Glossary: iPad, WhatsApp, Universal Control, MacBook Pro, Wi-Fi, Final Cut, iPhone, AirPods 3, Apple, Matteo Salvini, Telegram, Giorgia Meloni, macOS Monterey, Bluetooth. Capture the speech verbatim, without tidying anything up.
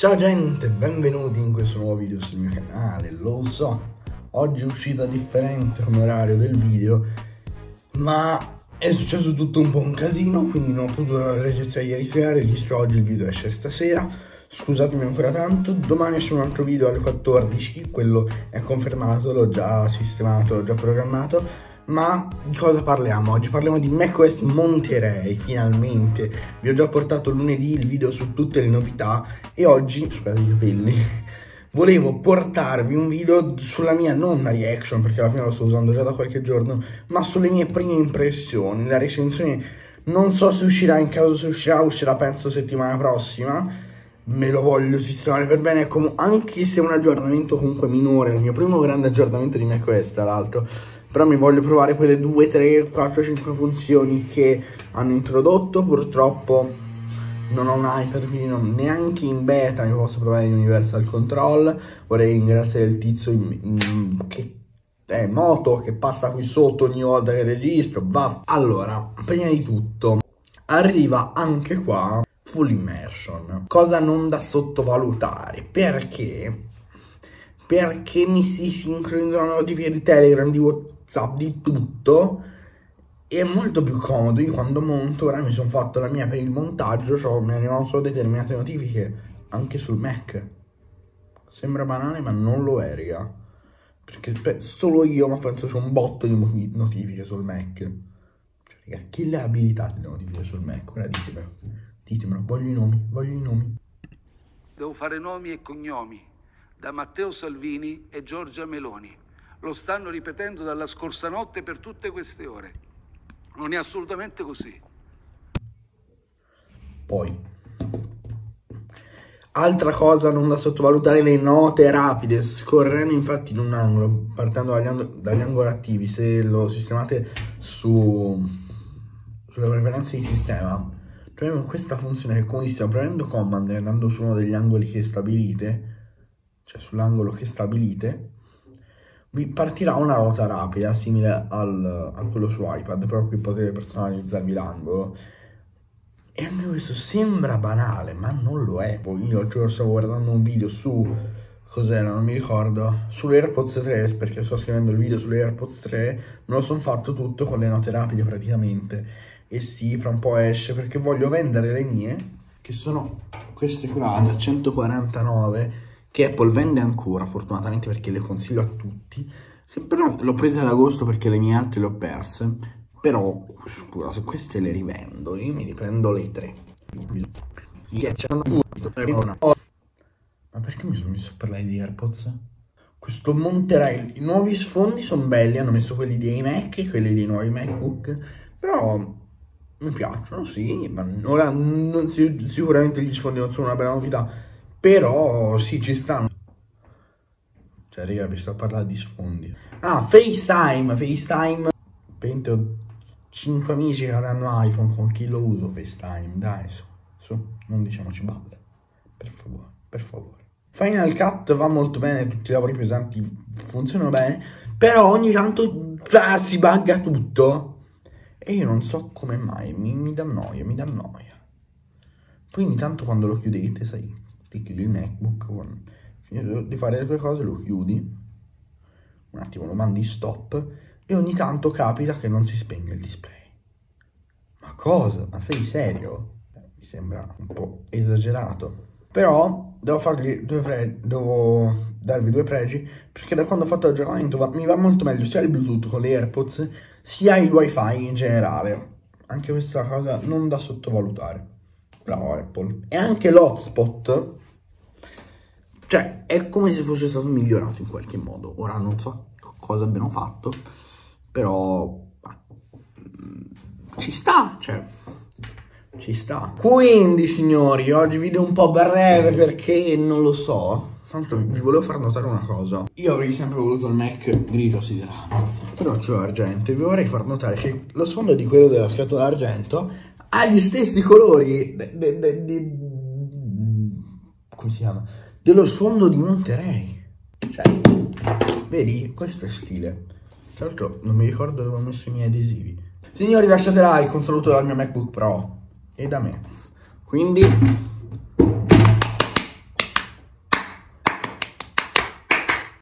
Ciao gente, benvenuti in questo nuovo video sul mio canale. Lo so, oggi è uscita differente come orario del video, ma è successo tutto un po' un casino, quindi non ho potuto registrare ieri sera, registro oggi, il video esce stasera. Scusatemi ancora tanto, domani esce un altro video alle quattordici, quello è confermato, l'ho già sistemato, l'ho già programmato. Ma di cosa parliamo oggi? Parliamo di macOS Monterey, finalmente. Vi ho già portato lunedì il video su tutte le novità e oggi, scusate i capelli, volevo portarvi un video sulla mia, non una reaction, perché alla fine lo sto usando già da qualche giorno, ma sulle mie prime impressioni. La recensione non so se uscirà, in caso se uscirà, uscirà penso settimana prossima. Me lo voglio sistemare per bene, com- anche se è un aggiornamento comunque minore, il mio primo grande aggiornamento di macOS tra l'altro. Però mi voglio provare quelle due, tre, quattro, cinque funzioni che hanno introdotto. Purtroppo non ho un iPad, quindi non, neanche in beta mi posso provare in Universal Control. Vorrei ringraziare il tizio in, in, che è moto, che passa qui sotto ogni volta che registro. Va. Allora, prima di tutto, arriva anche qua Full Immersion, cosa non da sottovalutare, perché... perché mi si sincronizzano le notifiche di Telegram, di WhatsApp, di tutto. È molto più comodo. Io quando monto, ora mi sono fatto la mia per il montaggio, cioè mi arrivano solo determinate notifiche anche sul Mac. Sembra banale ma non lo è, raga, perché solo io, ma penso c'è un botto di notifiche sul Mac. Cioè raga, chi le ha abilitate le notifiche sul Mac? Ora ditemelo, ditemelo, voglio i nomi, voglio i nomi. Devo fare nomi e cognomi. Da Matteo Salvini e Giorgia Meloni. Lo stanno ripetendo dalla scorsa notte per tutte queste ore. Non è assolutamente così. Poi, altra cosa non da sottovalutare, le note rapide. Scorrendo infatti in un angolo, partendo dagli, ang dagli angoli attivi, se lo sistemate su sulle preferenze di sistema, troviamo questa funzione che quindi stiamo premendo command e andando su uno degli angoli che stabilite, cioè sull'angolo che stabilite, vi partirà una ruota rapida simile al, a quello su iPad, però qui potete personalizzarvi l'angolo. E anche questo sembra banale, ma non lo è. Poi io al giorno stavo guardando un video su, cos'era, non mi ricordo, sulle AirPods tre, perché sto scrivendo il video sulle AirPods tre, me lo sono fatto tutto con le note rapide praticamente. E sì, fra un po' esce, perché voglio vendere le mie, che sono queste qua da centoquarantanove, che Apple vende ancora, fortunatamente, perché le consiglio a tutti. Se però l'ho presa ad agosto perché le mie altre le ho perse, però sicura, se queste le rivendo io mi riprendo le tre. Ma perché mi sono messo a parlare di AirPods? Questo Monterey, i nuovi sfondi sono belli, hanno messo quelli dei Mac e quelli dei nuovi MacBook, però mi piacciono, sì, ma ora non si, sicuramente gli sfondi non sono una bella novità. Però sì, ci stanno. Cioè raga, vi sto a parlare di sfondi. Ah, FaceTime, FaceTime. Pente ho cinque amici che avranno iPhone, con chi lo uso FaceTime? Dai, su, su, non diciamoci balle. Per favore, per favore. Final Cut va molto bene, tutti i lavori pesanti funzionano bene, però ogni tanto ah, si bugga tutto. E io non so come mai, mi, mi dà noia, mi dà noia. Poi ogni tanto quando lo chiudete, sai, ti chiudi il MacBook, finisci di fare le tue cose, lo chiudi un attimo, lo mandi stop e ogni tanto capita che non si spegne il display. Ma cosa? Ma sei serio? Mi sembra un po' esagerato, però devo fargli due pregi, devo darvi due pregi, perché da quando ho fatto l'aggiornamento va, mi va molto meglio sia il Bluetooth con le AirPods sia il Wi-Fi in generale. Anche questa cosa non da sottovalutare. Bravo Apple. E anche l'hotspot, cioè è come se fosse stato migliorato in qualche modo. Ora non so cosa abbiano fatto, però ah, ci sta, cioè ci sta. Quindi signori, oggi video un po' breve perché non lo so. Tanto vi volevo far notare una cosa. Io avrei sempre voluto il Mac grigio siderale, però c'è l'argento. Vi vorrei far notare che lo sfondo di quello della scatola d'argento ha gli stessi colori de, de, de, de, come si chiama? Dello sfondo di Monterey. Cioè, vedi, questo è stile. Tra l'altro non mi ricordo dove ho messo i miei adesivi. Signori, lasciate like, un saluto dal mio MacBook Pro e da me. Quindi